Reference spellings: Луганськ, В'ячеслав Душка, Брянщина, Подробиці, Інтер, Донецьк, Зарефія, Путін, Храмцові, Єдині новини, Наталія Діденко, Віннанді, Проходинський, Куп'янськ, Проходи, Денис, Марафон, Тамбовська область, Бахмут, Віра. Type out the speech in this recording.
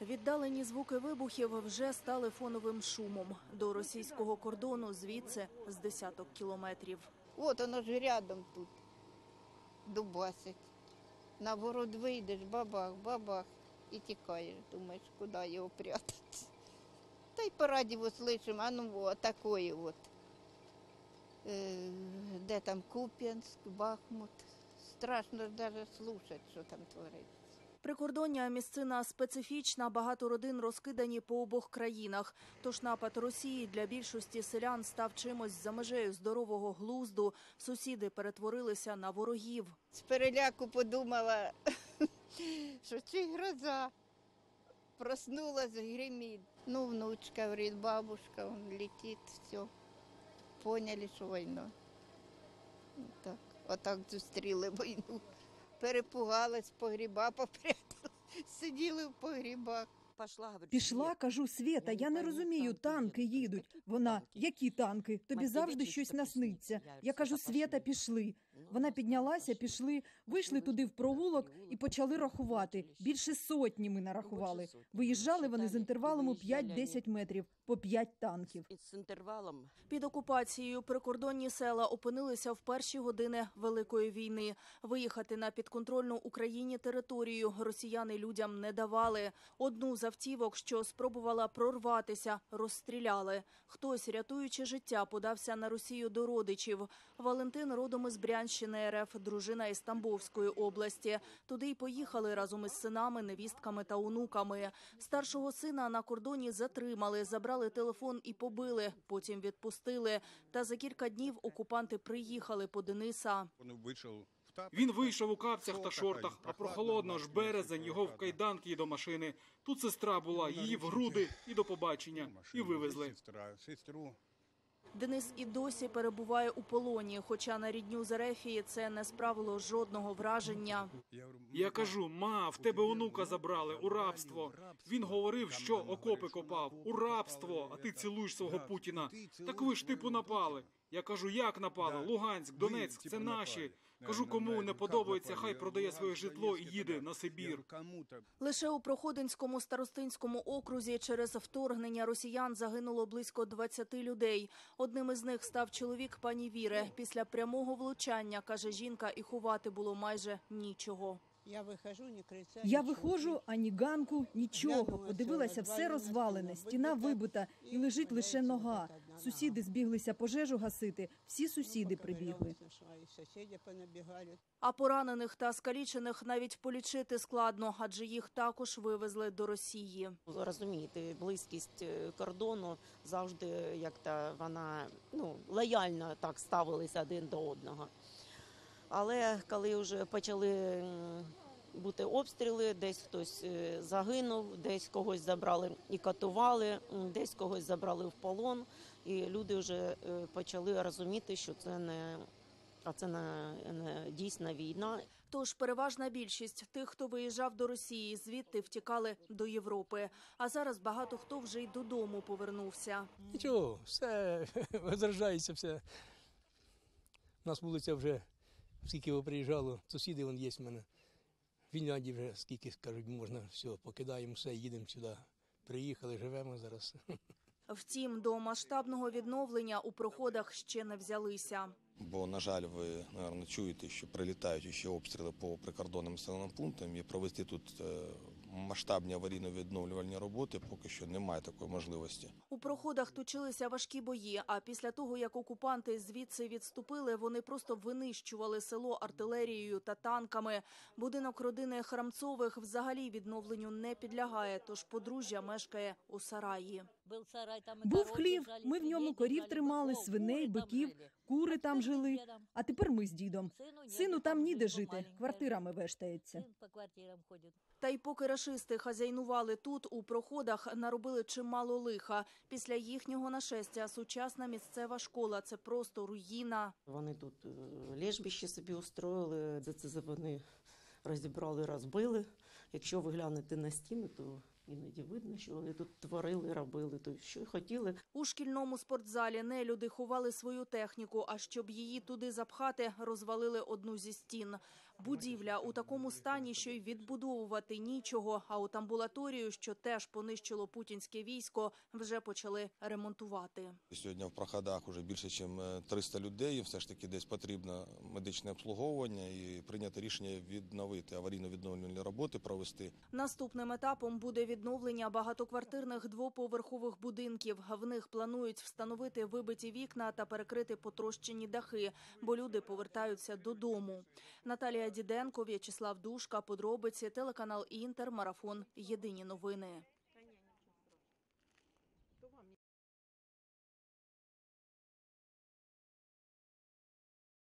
Віддалені звуки вибухів вже стали фоновим шумом. До російського кордону звідси з десяток кілометрів. От воно ж рядом тут, дубасить. На город вийдеш, бабах, бабах, і тікаєш. Думаєш, куди його прятати. Та й по радіо слышимо, а ну отакої от. Де там Куп'янськ, Бахмут. Страшно навіть слухати, що там твориться. Прикордоння місцина специфічна, багато родин розкидані по обох країнах. Тож напад Росії для більшості селян став чимось за межею здорового глузду. Сусіди перетворилися на ворогів. З переляку подумала, що це гроза. Проснулась, гримить. Ну, внучка, говорить, бабушка, він летить, все. Поняли, що війна. Так, отак зустріли війну. Перепугалась, погріба попрятала, сиділи в погрібах. Пішла, кажу, Свєта, я не розумію, танки їдуть. Вона, які танки? Тобі завжди щось насниться. Я кажу, Свєта, пішли. Вона піднялася, пішли, вийшли туди в провулок і почали рахувати. Більше сотні ми нарахували. Виїжджали вони з інтервалом у 5-10 метрів, по 5 танків. Під окупацією прикордонні села опинилися в перші години Великої війни. Виїхати на підконтрольну Україні територію росіяни людям не давали. Одну з автівок, що спробувала прорватися, розстріляли. Хтось, рятуючи життя, подався на Росію до родичів. Валентин родом із Брянщини РФ, дружина із Тамбовської області. Туди й поїхали разом із синами, невістками та онуками. Старшого сина на кордоні затримали, забрали телефон і побили, потім відпустили. Та за кілька днів окупанти приїхали по Дениса. Він вийшов у капцях та шортах, а прохолодно ж березень, його в кайданки і до машини. Тут сестра була, її в груди і до побачення. І вивезли. Денис і досі перебуває у полоні, хоча на рідню Зарефії це не справило жодного враження. Я кажу, ма, в тебе онука забрали, у рабство. Він говорив, що окопи копав, у рабство, а ти цілуєш свого Путіна. Так ви ж типу напали. Я кажу, як напали? Луганськ, Донецьк, це наші. Кажу, кому не подобається, хай продає своє житло і їде на Сибір. Лише у Проходинському старостинському окрузі через вторгнення росіян загинуло близько 20 людей. Одним із них став чоловік пані Віри. Після прямого влучання, каже жінка, і ховати було майже нічого. Я виходжу, ані ганку, нічого. Подивилася, все розвалене, стіна вибита і лежить лише нога. Сусіди збіглися пожежу гасити, всі сусіди прибігли. А поранених та скалічених навіть полічити складно, адже їх також вивезли до Росії. Розумієте, близькість кордону завжди як-то вона лояльно так ставилися один до одного. Але коли вже почали бути обстріли, десь хтось загинув, десь когось забрали і катували, десь когось забрали в полон. І люди вже почали розуміти, що це не дійсна війна. Тож переважна більшість тих, хто виїжджав до Росії, звідти втікали до Європи. А зараз багато хто вже й додому повернувся. Нічого, все відражається, все. У нас вулиця вже... Скільки ви приїжджало, сусіди вон є в мене. В Віннанді вже скільки, кажуть, можна, все, покидаємо все, їдемо сюди. Приїхали, живемо зараз. Втім, до масштабного відновлення у Проходах ще не взялися. Бо, на жаль, ви, мабуть, чуєте, що прилітають ще обстріли по прикордонним населеним пунктам і провести тут масштабні аварійно-відновлювальні роботи поки що немає такої можливості. У Проходах точилися важкі бої, а після того, як окупанти звідси відступили, вони просто винищували село артилерією та танками. Будинок родини Храмцових взагалі відновленню не підлягає, тож подружжя мешкає у сараї. Був хлів, ми в ньому корів тримали, свиней, биків, кури там жили. А тепер ми з дідом. Сину там ніде жити, квартирами вештається. Та й поки рашисти хазяйнували тут, у Проходах наробили чимало лиха. Після їхнього нашестя сучасна місцева школа – це просто руїна. Вони тут лежбище собі устроїли, де це вони розібрали, розбили. Якщо ви глянете на стіни, то... Іноді видно, що вони тут творили, робили, то що хотіли. У шкільному спортзалі нелюди ховали свою техніку, а щоб її туди запхати, розвалили одну зі стін. Будівля у такому стані, що й відбудовувати нічого, а от амбулаторію, що теж понищило путінське військо, вже почали ремонтувати. Сьогодні в Проходах вже більше, ніж 300 людей, все ж таки десь потрібно медичне обслуговування і прийняти рішення відновити аварійно-відновлювальні роботи, провести. Наступним етапом буде відновлення багатоквартирних двоповерхових будинків. В них планують встановити вибиті вікна та перекрити потрощені дахи, бо люди повертаються додому. Наталія Діденко, В'ячеслав Душка, Подробиці, телеканал «Інтер», Марафон, Єдині новини.